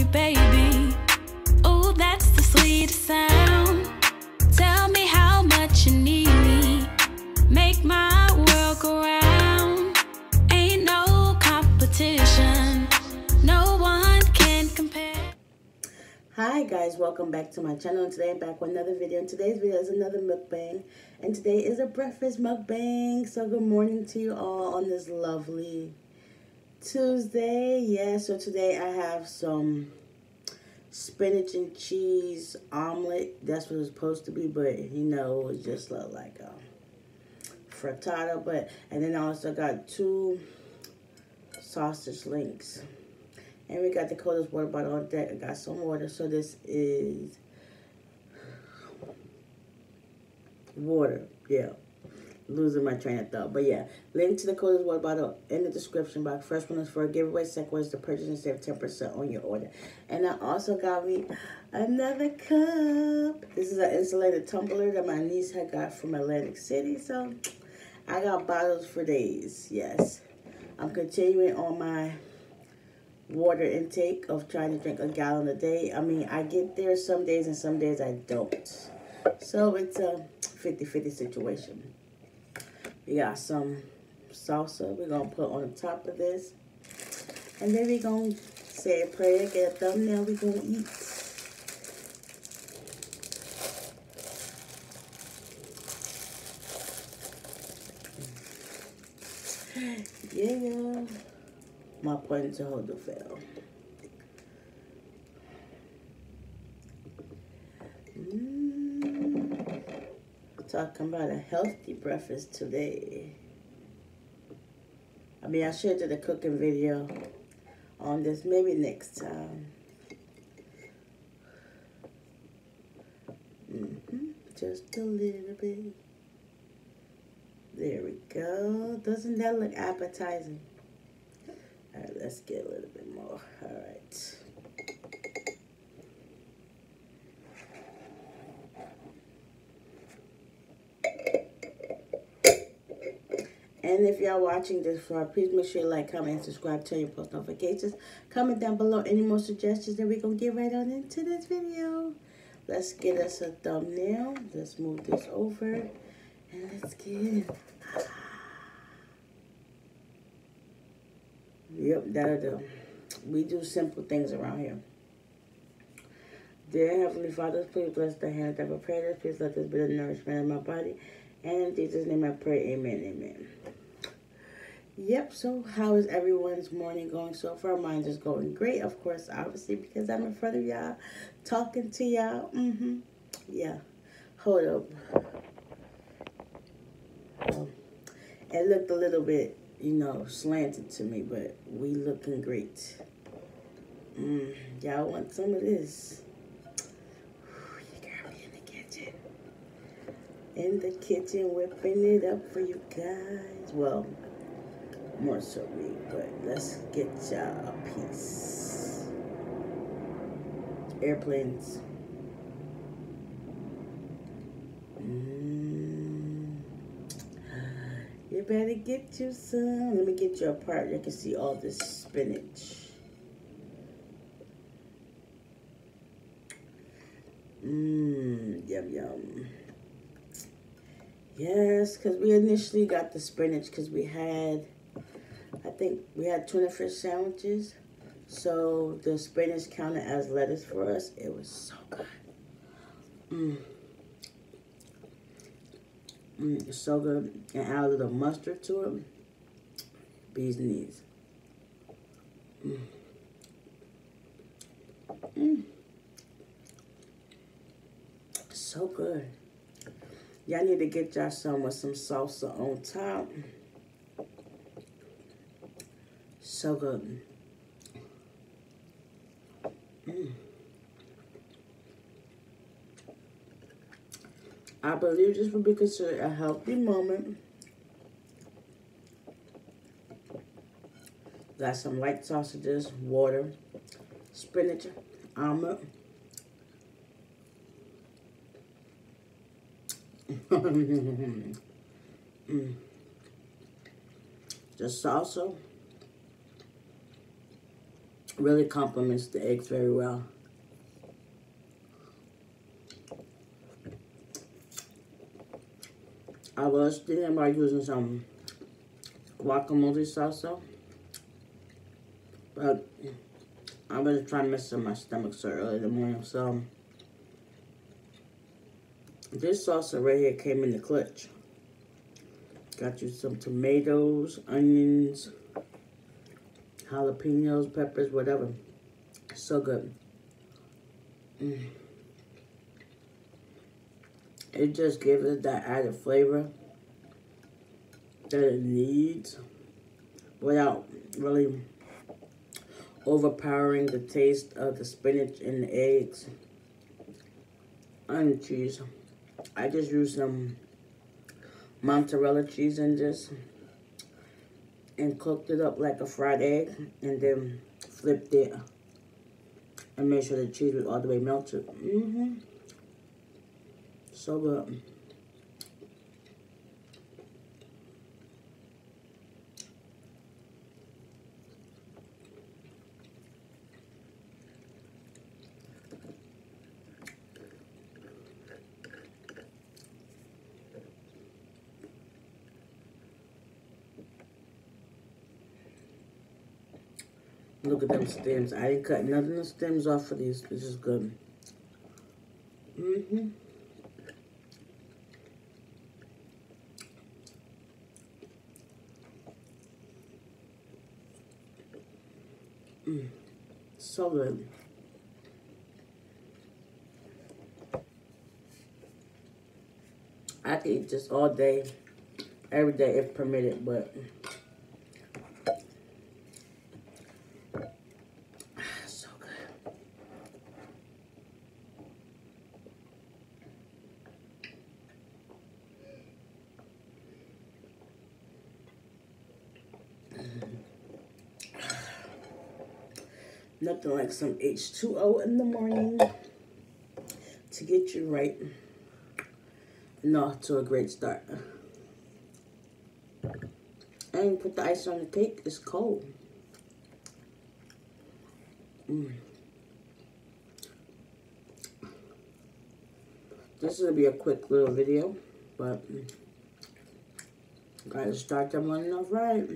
me, baby. Oh, that's the sweetest sound. Tell me how much you need me. Make my world go round. Ain't no competition. No one can compare. Hi guys, welcome back to my channel. Today I'm back with another video. And today's video is another mukbang. And today is a breakfast mukbang. So good morning to you all on this lovely Tuesday. Yeah, so today I have some spinach and cheese omelet. That's what it was supposed to be, but you know, it was just like a frittata. And then I also got 2 sausage links. And we got the coldest water bottle on deck. I got some water. So this is water. Yeah. Losing my train of thought. But yeah. Link to the coldest water bottle in the description box. First one is for a giveaway. Second one is to purchase and save 10% on your order. And I also got me another cup. This is an insulated tumbler that my niece had got from Atlantic City. So I got bottles for days. Yes. I'm continuing on my water intake of trying to drink a gallon a day. I mean, I get there some days and some days I don't. So it's a 50-50 situation. We got some salsa we're going to put on the top of this. And then we're going to say a prayer, get a thumbnail, we're going to eat. Yeah. My point to hold the fail. Talking about a healthy breakfast today. I mean, I should do the cooking video on this maybe next time. Just a little bit. There we go. Doesn't that look appetizing? All right, let's get a little bit more. All right. And if y'all watching this far, please make sure you like, comment, and subscribe, turn your post notifications. Comment down below any more suggestions that we're going to get right on into this video. Let's get us a thumbnail. Let's move this over. And let's get it. Yep, that'll do. We do simple things around here. Dear Heavenly Father, please bless the hand that prepared us. Please let this be the nourishment of my body. And in Jesus' name I pray, amen, amen. Yep, so how is everyone's morning going so far? Mine's is going great, of course, obviously, because I'm in front of y'all, talking to y'all. Yeah, hold up. It looked a little bit, you know, slanted to me, but we looking great. Y'all want some of this? Ooh, you got me in the kitchen. In the kitchen, whipping it up for you guys. Well, more so me, but let's get y'all a piece. Airplanes. You better get you some. Let me get you a part. You can see all this spinach. Yum, yum. Yes, because we initially got the spinach because we had, I think we had tuna fish sandwiches. So the spinach counted as lettuce for us. It was so good. It's so good, and add a little mustard to it. Bees knees. So good. Y'all need to get y'all some with some salsa on top. So good. I believe this would be considered a healthy moment. Got some white sausages, water, spinach, almond. The salsa. really complements the eggs very well. I was thinking about using some guacamole salsa, but I was trying to mess up my stomach so early in the morning, so this salsa right here came in the clutch. Got you some tomatoes, onions, jalapenos, peppers, whatever. So good. It just gave it that added flavor that it needs without really overpowering the taste of the spinach and the eggs and the cheese. I just used some mozzarella cheese in this and cooked it up like a fried egg and then flipped it and made sure the cheese was all the way melted. So good. Look at them stems. I didn't cut nothing of the stems off of these. This is good. So good. I could eat this all day, every day if permitted, but nothing like some H2O in the morning to get you right and off to a great start. And put the ice on the cake, it's cold. This is gonna be a quick little video, but gotta start the morning off right.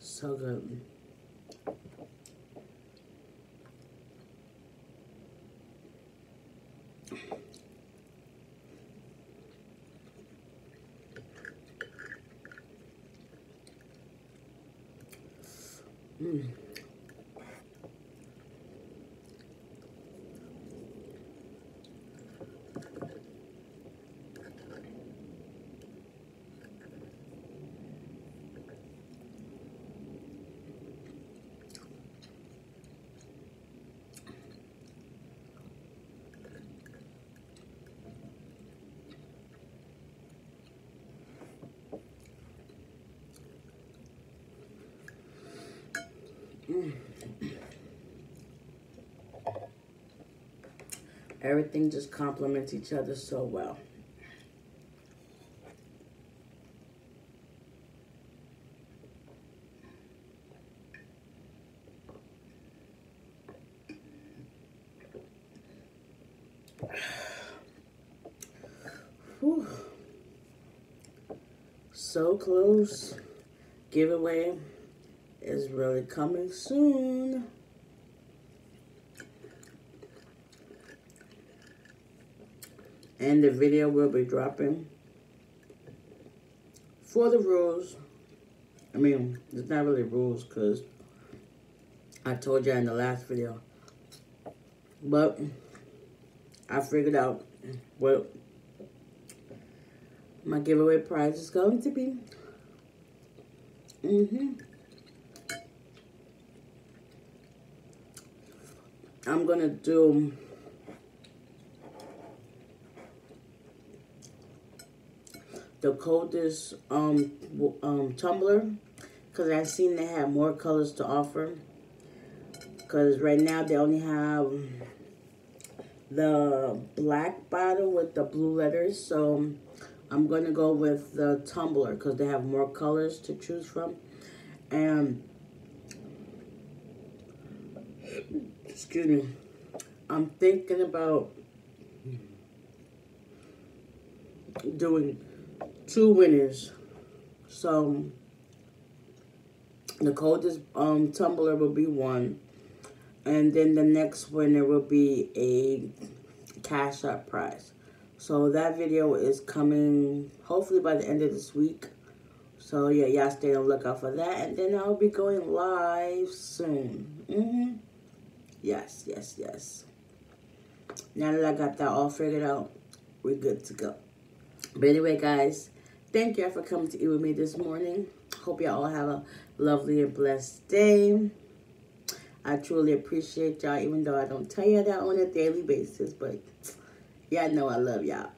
So good. Everything just complements each other so well. Whew. So close. Giveaway is really coming soon. And the video will be dropping for the rules. I mean, it's not really rules because I told you in the last video. But I figured out what My giveaway prize is going to be I'm gonna do the coldest tumbler, because I've seen they have more colors to offer. Because right now they only have the black bottle with the blue letters, so I'm gonna go with the tumbler because they have more colors to choose from. And excuse me, I'm thinking about doing 2 winners. So the coldest tumbler will be 1, and then the next winner will be a cash app prize. So that video is coming hopefully by the end of this week. So yeah, y'all stay on the lookout for that, and then I'll be going live soon. Yes, yes, yes. Now that I got that all figured out, we're good to go. But anyway, guys, thank y'all for coming to eat with me this morning. Hope y'all all have a lovely and blessed day. I truly appreciate y'all, even though I don't tell y'all that on a daily basis, but y'all know I love y'all.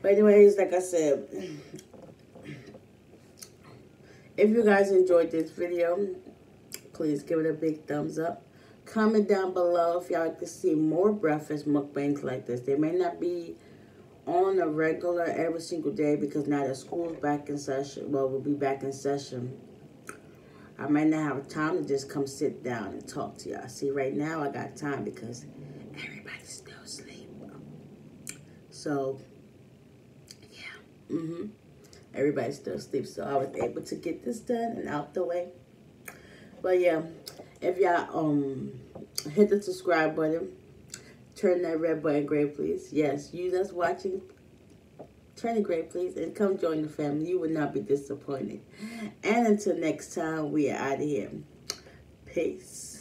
But anyways, like I said, if you guys enjoyed this video, please give it a big thumbs up. Comment down below if y'all like to see more breakfast mukbangs like this. They may not be on a regular every single day because now that school's back in session, well, we'll be back in session. I might not have time to just come sit down and talk to y'all. See, right now I got time because everybody's still asleep. So, yeah. Everybody's still asleep, so I was able to get this done and out the way. But yeah, if y'all hit the subscribe button, turn that red button gray, please. Yes, you that's watching, turn it gray, please, and come join the family. You will not be disappointed. And until next time, we are out of here. Peace.